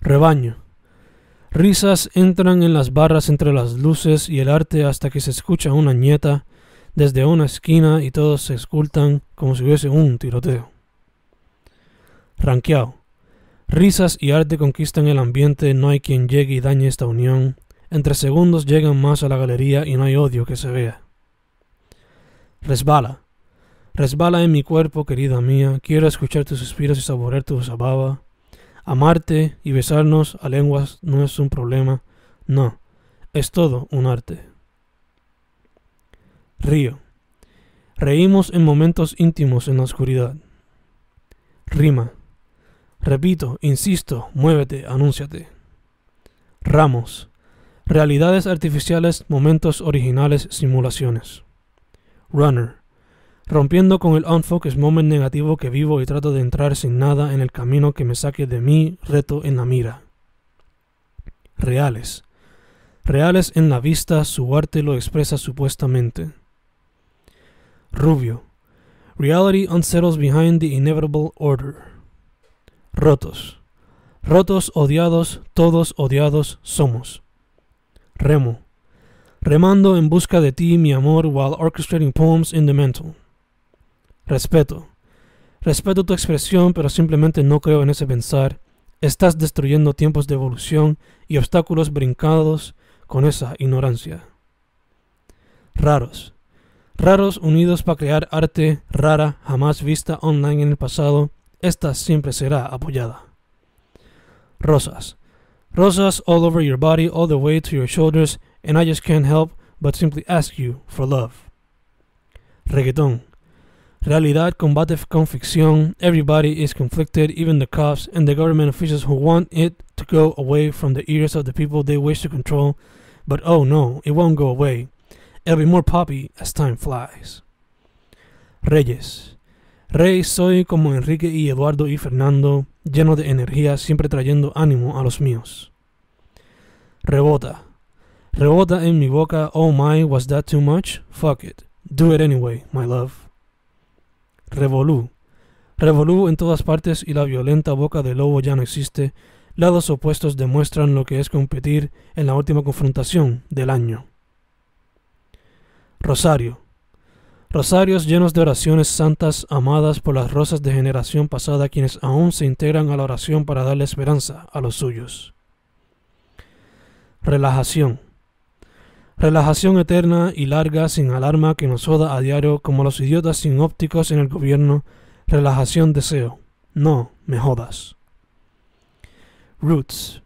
Rebaño. Risas entran en las barras entre las luces y el arte hasta que se escucha una ñeta desde una esquina y todos se escultan como si hubiese un tiroteo. Ranqueao. Risas y arte conquistan el ambiente, no hay quien llegue y dañe esta unión. Entre segundos llegan más a la galería y no hay odio que se vea. Resbala. Resbala en mi cuerpo, querida mía, quiero escuchar tus suspiros y saborear tu sababa. Amarte y besarnos a lenguas no es un problema, no, es todo un arte. Río. Reímos en momentos íntimos en la oscuridad. Rima. Repito, insisto, muévete, anúnciate. Ramos. Realidades artificiales, momentos originales, simulaciones. Runner. Rompiendo con el unfocus moment negativo que vivo y trato de entrar sin nada en el camino que me saque de mi reto en la mira. Reales. Reales en la vista, su arte lo expresa supuestamente. Rubio. Reality unsettles behind the inevitable order. Rotos. Rotos, odiados, todos odiados somos. Remo. Remando en busca de ti, mi amor, while orchestrating poems in the mental. Respeto. Respeto tu expresión, pero simplemente no creo en ese pensar. Estás destruyendo tiempos de evolución y obstáculos brincados con esa ignorancia. Raros. Raros unidos para crear arte rara jamás vista online en el pasado. Esta siempre será apoyada. Rosas. Rosas all over your body, all the way to your shoulders, and I just can't help but simply ask you for love. Reggaeton. Realidad combate con ficción, everybody is conflicted, even the cops and the government officials who want it to go away from the ears of the people they wish to control, but oh no, it won't go away. It'll be more poppy as time flies. Reyes. Rey soy como Enrique y Eduardo y Fernando, lleno de energía, siempre trayendo ánimo a los míos. Rebota. Rebota en mi boca, oh my, was that too much? Fuck it. Do it anyway, my love. Revolú. Revolú en todas partes y la violenta boca del lobo ya no existe. Lados opuestos demuestran lo que es competir en la última confrontación del año. Rosario. Rosarios llenos de oraciones santas amadas por las rosas de generación pasada quienes aún se integran a la oración para darle esperanza a los suyos. Relajación. Relajación eterna y larga sin alarma que nos joda a diario como los idiotas sin ópticos en el gobierno. Relajación deseo. No me jodas. Roots.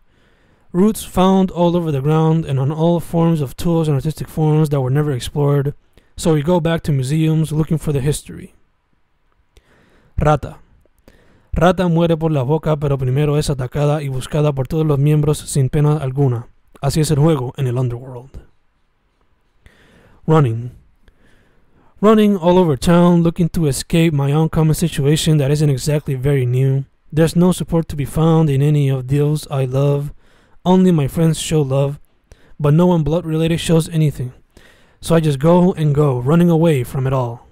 Roots found all over the ground and on all forms of tools and artistic forms that were never explored. So we go back to museums looking for the history. Rata. Rata muere por la boca pero primero es atacada y buscada por todos los miembros sin pena alguna. Así es el juego en el underworld. Running. Running all over town, looking to escape my uncommon situation that isn't exactly very new. There's no support to be found in any of those I love. Only my friends show love, but no one blood-related shows anything. So I just go and go, running away from it all.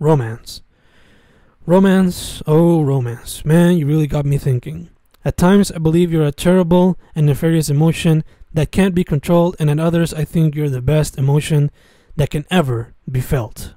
Romance. Romance, oh romance. Man, you really got me thinking. At times I believe you're a terrible and nefarious emotion that can't be controlled, and at others I think you're the best emotion that can ever be felt.